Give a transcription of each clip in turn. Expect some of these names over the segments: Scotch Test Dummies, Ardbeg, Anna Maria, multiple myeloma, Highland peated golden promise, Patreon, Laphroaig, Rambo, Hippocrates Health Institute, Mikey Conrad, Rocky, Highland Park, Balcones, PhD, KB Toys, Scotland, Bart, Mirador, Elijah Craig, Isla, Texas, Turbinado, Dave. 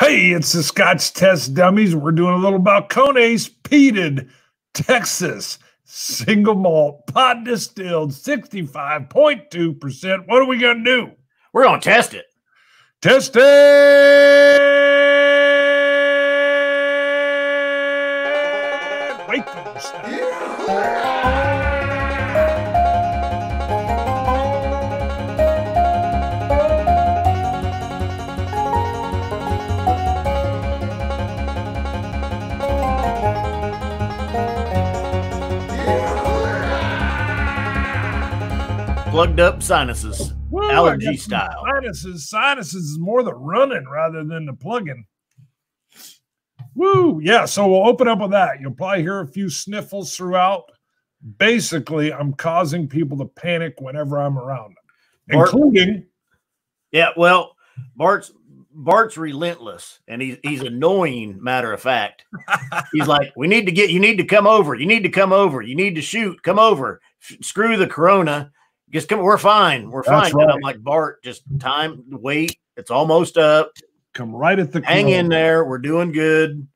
Hey, it's the Scotch Test Dummies. We're doing a little Balcones peated Texas single malt pot distilled 65.2%. What are we going to do? We're going to test it. Test it. Wait for this now. Yeah. Plugged up sinuses, well, allergy style. Sinuses is more the running rather than the plugging. Woo, yeah. So we'll open up with that. You'll probably hear a few sniffles throughout. Basically, I'm causing people to panic whenever I'm around them, Bart, including. Yeah, well, Bart's relentless, and he's annoying. Matter of fact, he's like, "We need to get. You need to come over. You need to come over. You need to shoot. Come over. Screw the Corona." Just come, we're fine. We're fine. Right. And I'm like, Bart, just time, wait. It's almost up. Come right at the hang corner. In there. We're doing good.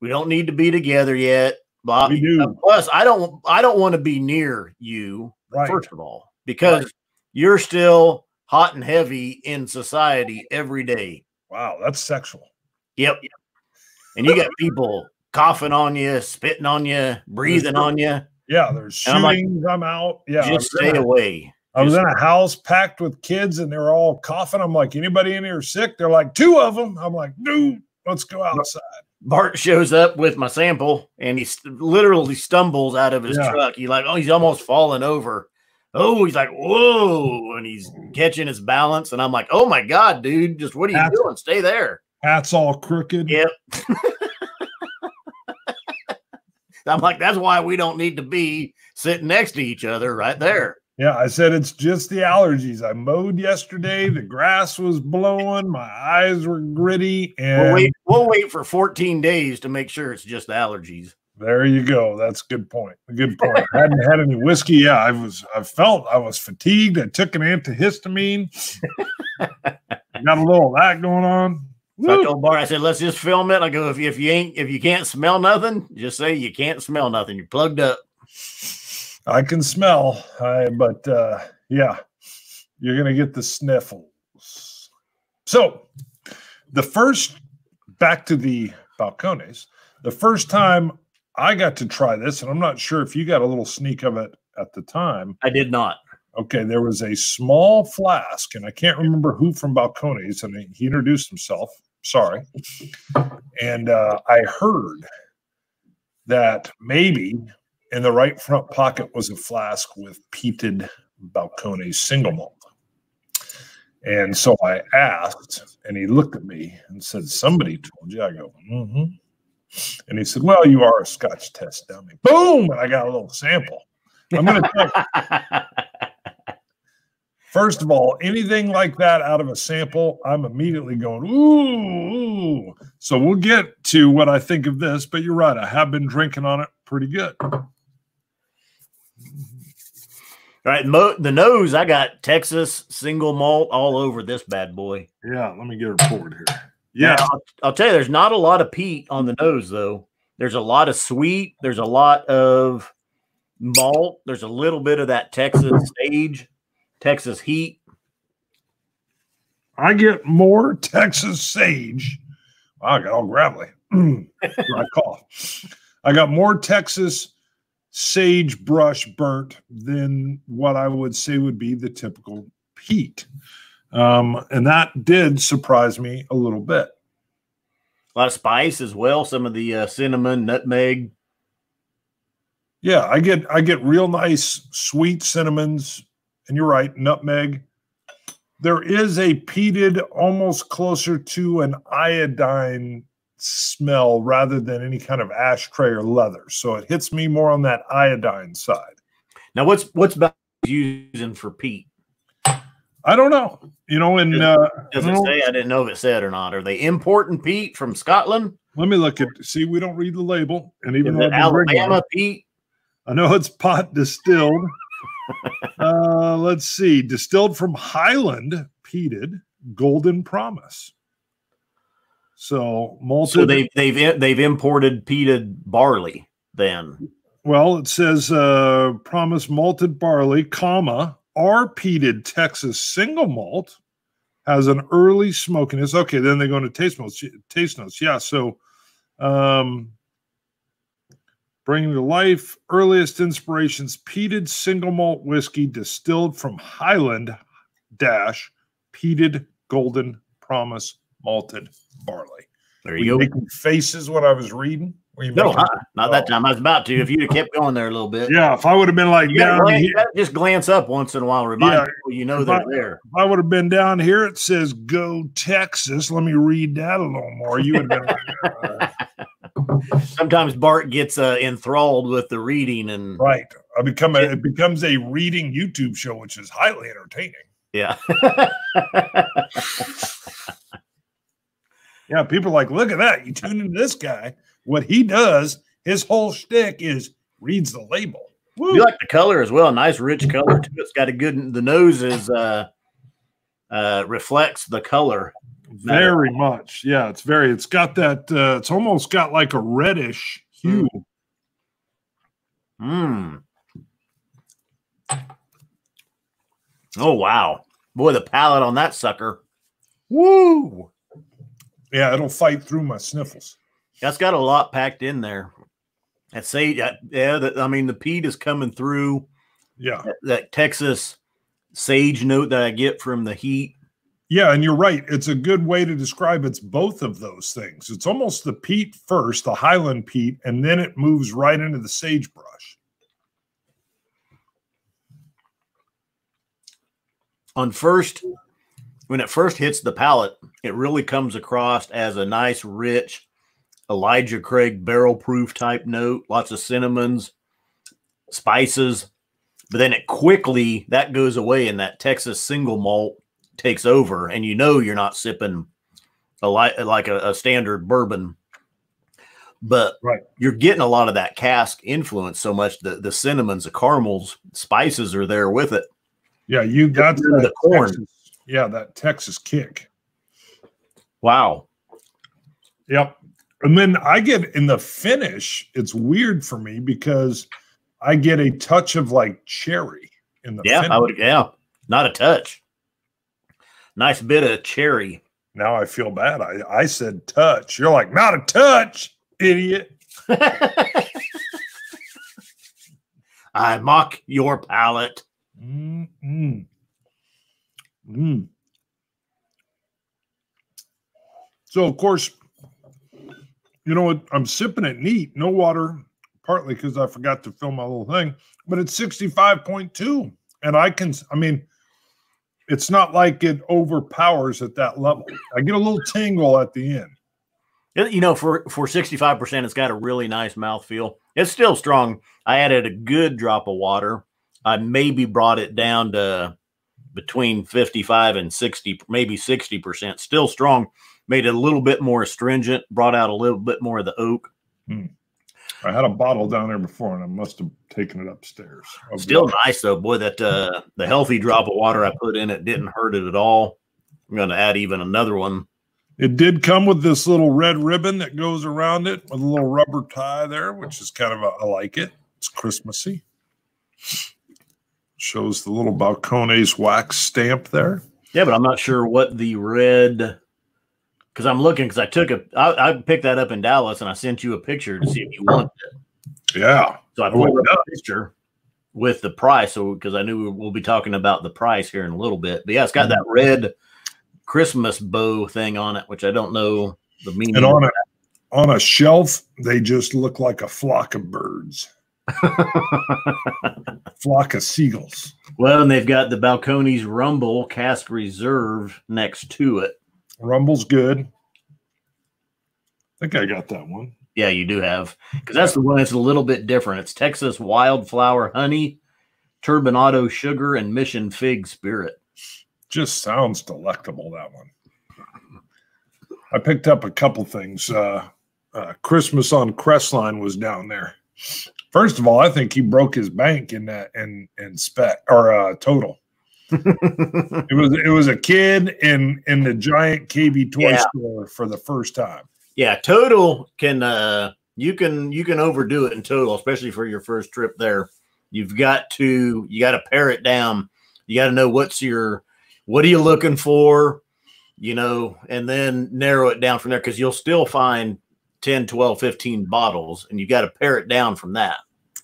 We don't need to be together yet. Blah. We do. Plus, I don't want to be near you, right. First of all, because right. You're still hot and heavy in society every day. Wow, that's sexual. Yep. And you got people coughing on you, spitting on you, breathing on you. Yeah, there's shootings. I'm out. Yeah, just stay away. I was in a house packed with kids, and they were all coughing. I'm like, anybody in here sick? They're like, two of them. I'm like, dude, let's go outside. Bart shows up with my sample, and he literally stumbles out of his truck. He's like, oh, he's almost falling over. Oh, he's like, whoa, and he's catching his balance. And I'm like, oh my god, dude, just what are you doing? Stay there. Hat's all crooked. Yep. I'm like, that's why we don't need to be sitting next to each other right there. Yeah, I said it's just the allergies. I mowed yesterday. The grass was blowing. My eyes were gritty. And we'll wait for 14 days to make sure it's just allergies. There you go. That's a good point. A good point. I hadn't had any whiskey. Yeah, I felt I was fatigued. I took an antihistamine. Got a little of that going on. So I told Bart, I said, let's just film it. I go, if you can't smell nothing, just say you can't smell nothing. You're plugged up. I can smell, but yeah, you're gonna get the sniffles. So the first, back to the Balcones, the first time I got to try this, and I'm not sure if you got a little sneak of it at the time. I did not. Okay, there was a small flask, and I can't remember who from Balcones, and he introduced himself. Sorry. And I heard that maybe in the right front pocket was a flask with peated Balcones single malt. And so I asked, and he looked at me and said, somebody told you. I go, mm-hmm. And he said, well, you are a Scotch Test Dummy. Boom! And I got a little sample. I'm going to tell you. First of all, anything like that out of a sample, I'm immediately going, ooh. So we'll get to what I think of this, but you're right. I have been drinking on it pretty good. All right. The nose, I got Texas single malt all over this bad boy. Yeah. Let me get her poured here. Yeah. I'll tell you, there's not a lot of peat on the nose, though. There's a lot of sweet. There's a lot of malt. There's a little bit of that Texas sage. Texas heat. I get more Texas sage. Wow, I got all gravelly. I cough. I got more Texas sagebrush burnt than what I would say would be the typical peat. And that did surprise me a little bit. A lot of spice as well. Some of the cinnamon, nutmeg. Yeah, I get real nice sweet cinnamons. And you're right, nutmeg. There is a peated, almost closer to an iodine smell rather than any kind of ashtray or leather. So it hits me more on that iodine side. Now, what's about using for peat? I don't know. You know, and does it say? I didn't know if it said or not. Are they importing peat from Scotland? Let me look at. See, we don't read the label, and even though Alabama peat, I know it's pot distilled. Let's see. Distilled from Highland peated golden promise. So malted. So they've imported peated barley then. Well, it says promise malted barley, comma, our peated Texas single malt has an early smokiness. Okay, then they go into taste notes. Yeah, so bringing to life earliest inspirations, peated single malt whiskey distilled from Highland dash peated golden promise malted barley. There you go. Making faces when I was reading. No, not that time. I was about to. If you'd have kept going there a little bit. Yeah, if I would have been like down here. Just glance up once in a while, remind people you know they're there. If I would have been down here, it says, go Texas. Let me read that a little more. You would have been like, sometimes Bart gets enthralled with the reading. And right. It becomes a reading YouTube show, which is highly entertaining. Yeah. Yeah, people are like, look at that. You tune into this guy. What he does, his whole shtick is reads the label. Woo. You like the color as well. Nice rich color too. It's got a good, the nose is reflects the color. Very much. Yeah, it's very, it's got that, it's almost got like a reddish hue. Mm. Oh, wow. Boy, the palate on that sucker. Woo. Yeah, it'll fight through my sniffles. That's got a lot packed in there. I'd say, yeah, I mean, the peat is coming through. Yeah. That Texas sage note that I get from the heat. Yeah, and you're right. It's a good way to describe it's both of those things. It's almost the peat first, the Highland peat, and then it moves right into the sagebrush. When it first hits the palate, it really comes across as a nice, rich, Elijah Craig barrel proof type note, lots of cinnamons, spices, but then it quickly that goes away and that Texas single malt takes over, and you know you're not sipping like a standard bourbon, but right. You're getting a lot of that cask influence so much that the cinnamons, the caramels, spices are there with it. Yeah, you got the corn. Texas, yeah, that Texas kick. Wow. Yep. And then I get in the finish, it's weird for me because I get a touch of like cherry in the finish. Not a touch. Nice bit of cherry. Now I feel bad. I said touch. You're like, not a touch, idiot. I mock your palate. Mm-mm. Mm. So, of course, you know what? I'm sipping it neat, no water, partly because I forgot to film my little thing, but it's 65.2. And I mean, it's not like it overpowers at that level. I get a little tingle at the end. You know, for 65%, it's got a really nice mouthfeel. It's still strong. I added a good drop of water. I maybe brought it down to between 55 and 60, maybe 60%, still strong. Made it a little bit more astringent, brought out a little bit more of the oak. Hmm. I had a bottle down there before, and I must have taken it upstairs. Still nice, though. Boy, that the healthy drop of water I put in it didn't hurt it at all. I'm going to add even another one. It did come with this little red ribbon that goes around it with a little rubber tie there, which is kind of a, I like it. It's Christmassy. Shows the little Balcones wax stamp there. Yeah, but I'm not sure what the red... Because I'm looking, because I took I picked that up in Dallas, and I sent you a picture to see if you wanted it. Yeah. So I put up a picture with the price, because I knew we'll be talking about the price here in a little bit. But yeah, it's got that red Christmas bow thing on it, which I don't know the meaning. And on a shelf, they just look like a flock of birds. Flock of seagulls. Well, and they've got the Balcones Rumble Cask Reserve next to it. Rumble's good. I think I got that one. Yeah, you do have. Because that's the one that's a little bit different. It's Texas Wildflower Honey, Turbinado Sugar, and Mission Fig Spirit. Just sounds delectable, that one. I picked up a couple things. Christmas on Crestline was down there. First of all, I think he broke his bank in spec or total. It was a kid in the giant KB toy store for the first time. Yeah, Total can you can overdo it in Total, especially for your first trip there. You got to pare it down. You got to know what are you looking for, you know, and then narrow it down from there, because you'll still find 10, 12, 15 bottles, and you got to pare it down from that.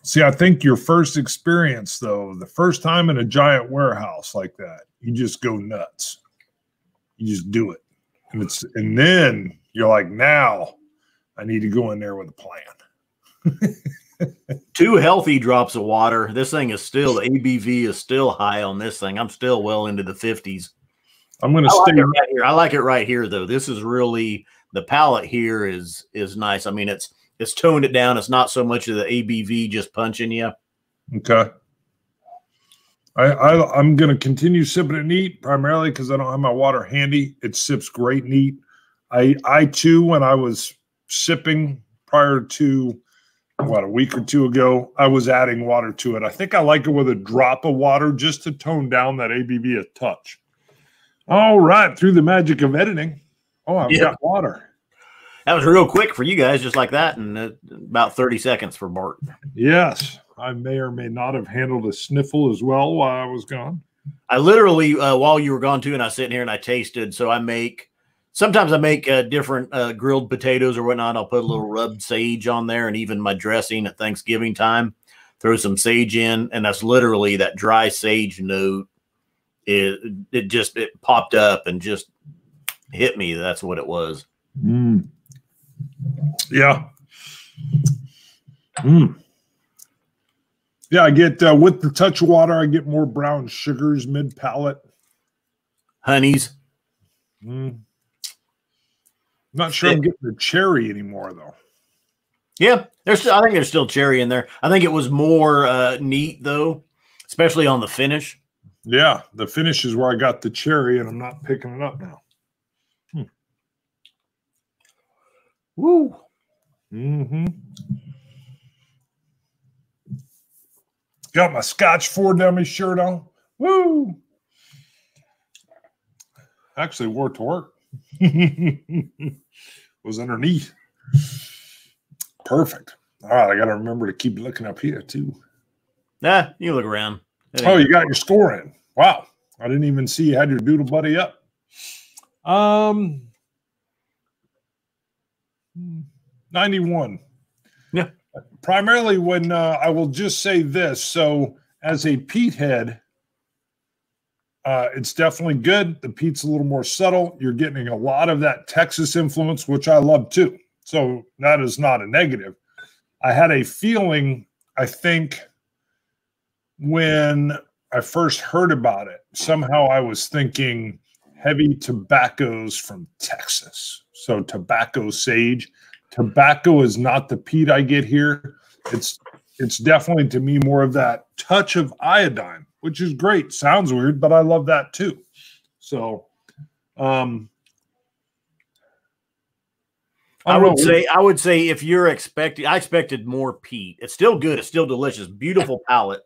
See, I think your first experience, though, the first time in a giant warehouse like that, you just go nuts. You just do it. And then you're like, now I need to go in there with a plan. 2 healthy drops of water. This thing is still, ABV is still high on this thing. I'm still well into the 50s. I'm going to stay right here. I like it right here, though. This is really, the palate here is nice. I mean, it's toned it down. It's not so much of the ABV just punching you. Okay. I'm going to continue sipping it neat, primarily because I don't have my water handy. It sips great neat. I too, when I was sipping prior to, what, a week or two ago, I was adding water to it. I think I like it with a drop of water just to tone down that ABV a touch. All right, through the magic of editing. Oh, I've got water. That was real quick for you guys, just like that, and about 30 seconds for Bart. Yes, I may or may not have handled a sniffle as well while I was gone. I literally, while you were gone too, and I was sitting here and I tasted. So I make, sometimes I make different grilled potatoes or whatnot. I'll put a little rubbed sage on there, and even my dressing at Thanksgiving time, throw some sage in, and that's literally that dry sage note. It just popped up and just hit me. That's what it was. Mm. Yeah. Mm. Yeah, I get with the touch of water, I get more brown sugars mid palate. Honeys. Mm. Not sure I'm getting the cherry anymore, though. Yeah, I think there's still cherry in there. I think it was more neat, though, especially on the finish. Yeah, the finish is where I got the cherry, and I'm not picking it up now. Hmm. Woo. Mm-hmm. Got my Scotch Four Dummies shirt on. Woo. Actually wore to work. Was underneath. Perfect. All right, I got to remember to keep looking up here, too. Nah, you look around. Oh, you got your score in. Wow. I didn't even see you had your doodle buddy up. $91. Yeah. Primarily when I will just say this. So as a peat head, it's definitely good. The peat's a little more subtle. You're getting a lot of that Texas influence, which I love too. So that is not a negative. I had a feeling, I think, when I first heard about it, somehow I was thinking heavy tobaccos from Texas. So tobacco sage. Tobacco is not the peat I get here. It's definitely, to me, more of that touch of iodine, which is great. Sounds weird, but I love that too. So I would say if you're expecting, I expected more peat. It's still good. It's still delicious. Beautiful palate.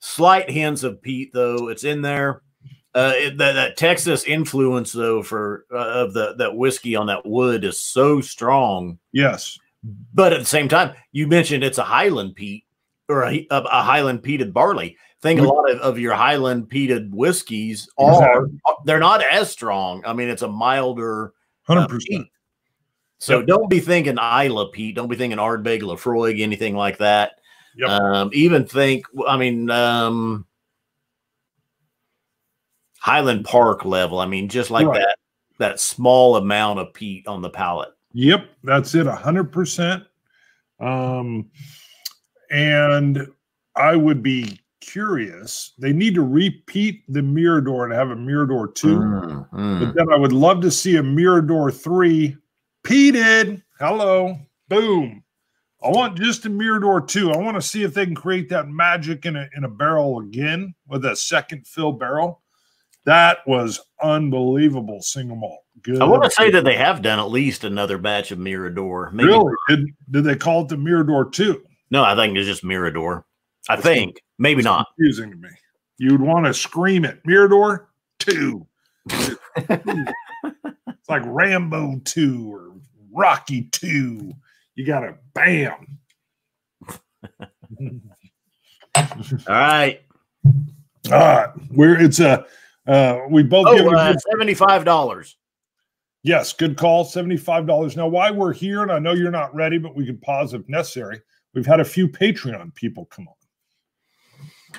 Slight hints of peat, though. It's in there. That Texas influence, though, for of that whiskey on that wood is so strong. Yes, but at the same time, you mentioned it's a Highland peat or a Highland peated barley. I think a lot of your Highland peated whiskeys are they're not as strong. I mean, it's a milder 100%. So don't be thinking Isla peat. Don't be thinking Ardbeg, Laphroaig, anything like that. Yep. Even think, I mean, Highland Park level. I mean, just like that small amount of peat on the palate. Yep. That's it. 100%. And I would be curious. They need to repeat the Mirador and have a Mirador 2. But then I would love to see a Mirador 3 peated. Hello. Boom. I want just a Mirador 2. I want to see if they can create that magic in a barrel again with a second fill barrel. That was unbelievable single malt. Good. I want to say that they have done at least another batch of Mirador. Maybe. Really? Did they call it the Mirador 2? No, I think it's just Mirador. I think. Maybe not. Confusing to me. You'd want to scream it. Mirador 2. It's like Rambo 2 or Rocky 2. You got to bam. All right. All right. We're, it's a, we both give $75. Yes. Good call. $75. Now, while we're here, and I know you're not ready, but we can pause if necessary. We've had a few Patreon people come on.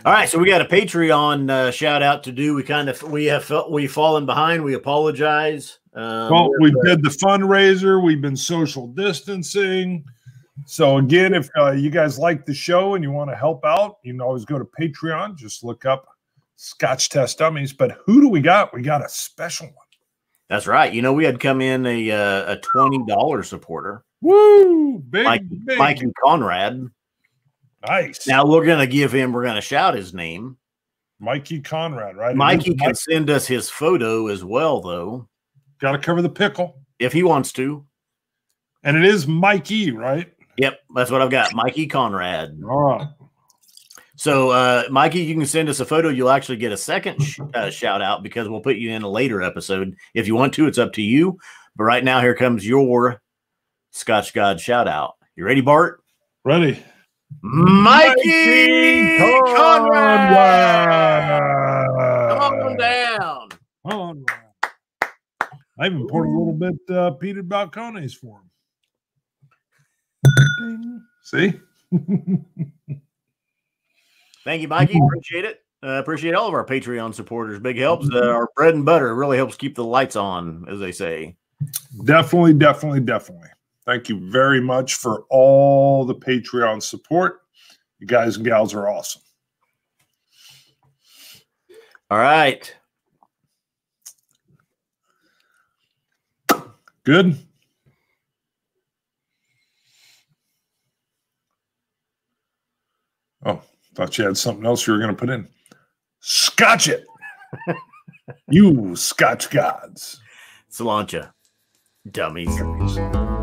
All right, so we got a Patreon shout out to do. We've fallen behind. We apologize. Well, we did the fundraiser. We've been social distancing. So again, if you guys like the show and you want to help out, you can always go to Patreon. Just look up Scotch Test Dummies. But who do we got? We got a special one. That's right. You know, we had come in a $20 supporter. Woo! Big, big. Mikey Conrad. Nice. Now we're going to give him, we're going to shout his name. Mikey Conrad, right? Mikey can send us his photo as well, though. Got to cover the pickle. If he wants to. And it is Mikey, right? Yep. That's what I've got. Mikey Conrad. All right. So, Mikey, you can send us a photo. You'll actually get a second shout out because we'll put you in a later episode. If you want to, it's up to you. But right now, here comes your Scotch God shout out. You ready, Bart? Ready. Mikey Conrad. Come on down. On. I even poured a little bit peated Balcones for him. Ding. See? Thank you, Mikey. Appreciate it. Appreciate all of our Patreon supporters. Big helps. Our bread and butter really helps keep the lights on, as they say. Definitely, definitely, definitely. Thank you very much for all the Patreon support. You guys and gals are awesome. All right. Good. Oh, thought you had something else you were going to put in. Scotch it. You Scotch gods. Cilantro. Dummies.